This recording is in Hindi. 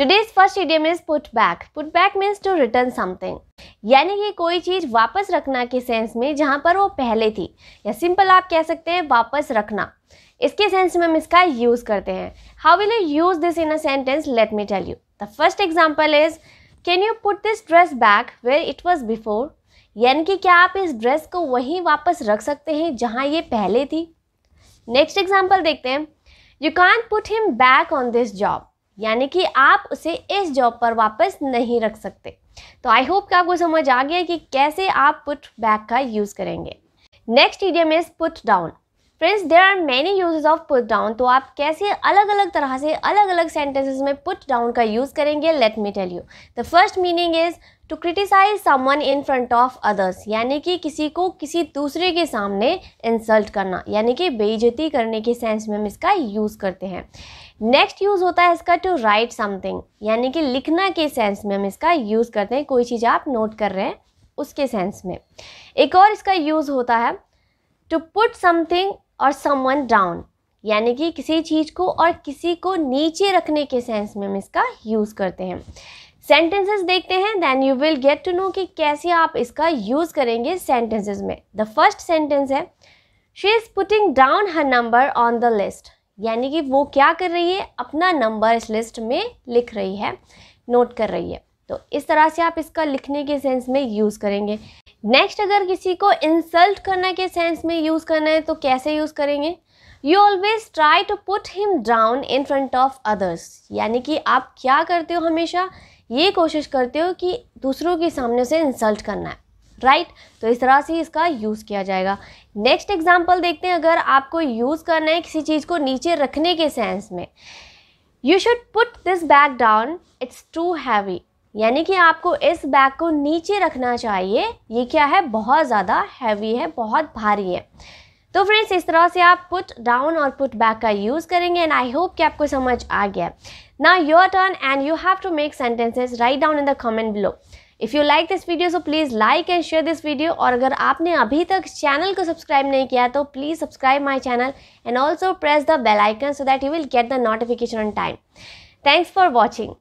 Today's first idiom is put back. Put back means to return something. यानी कि कोई चीज़ वापस रखना के सेंस में जहाँ पर वो पहले थी, या सिंपल आप कह सकते हैं वापस रखना, इसके सेंस में हम इसका यूज़ करते हैं. How will you use this in a sentence? Let me tell you. The first example is, Can you put this dress back where it was before? यानी कि क्या आप इस ड्रेस को वहीं वापस रख सकते हैं जहाँ ये पहले थी. नेक्स्ट एग्जाम्पल देखते हैं. You can't put him back on this job. यानी कि आप उसे इस जॉब पर वापस नहीं रख सकते. तो आई होप कि आपको समझ आ गया कि कैसे आप put back का यूज़ करेंगे. Next idiom is put down. Friends, there are many usages of put down. तो आप कैसे अलग अलग तरह से अलग अलग सेंटेंसेस में पुट डाउन का यूज़ करेंगे, let me tell you. The first meaning is to criticise someone in front of others. यानी कि किसी को किसी दूसरे के सामने इंसल्ट करना, यानी कि बेइज्जती करने के सेंस में हम इसका यूज़ करते हैं. नेक्स्ट यूज़ होता है इसका टू राइट समथिंग, यानी कि लिखना के सेंस में हम इसका यूज़ करते हैं. कोई चीज़ आप नोट कर रहे हैं उसके सेंस में. एक और इसका यूज़ होता है टू पुट समथिंग और समवन डाउन, यानी कि किसी चीज़ को और किसी को नीचे रखने के सेंस में हम इसका यूज़ करते हैं. सेंटेंसेस देखते हैं, then you will get to know कि कैसे आप इसका यूज़ करेंगे सेंटेंसेस में. द फर्स्ट सेंटेंस है, she is putting down her number on the list. यानी कि वो क्या कर रही है, अपना नंबर इस लिस्ट में लिख रही है, नोट कर रही है. तो इस तरह से आप इसका लिखने के सेंस में यूज़ करेंगे. नेक्स्ट, अगर किसी को इंसल्ट करने के सेंस में यूज़ करना है तो कैसे यूज़ करेंगे. You always try to put him down in front of others. यानी कि आप क्या करते हो, हमेशा ये कोशिश करते हो कि दूसरों के सामने उसे इंसल्ट करना है, राइट. तो इस तरह से इसका यूज़ किया जाएगा. नेक्स्ट एग्जाम्पल देखते हैं. अगर आपको यूज़ करना है किसी चीज़ को नीचे रखने के सेंस में, you should put this bag down it's too heavy. यानी कि आपको इस बैग को नीचे रखना चाहिए, ये क्या है, बहुत ज़्यादा हैवी है, बहुत भारी है. तो फ्रेंड्स, इस तरह से आप पुट डाउन और पुट बैक का यूज़ करेंगे. एंड आई होप कि आपको समझ आ गया. Now your turn and you have to make sentences. Write down in the comment below. If you like this video so please like and share this video. और अगर आपने अभी तक चैनल को सब्सक्राइब नहीं किया तो please subscribe my channel and also press the bell icon so that you will get the notification on time. Thanks for watching.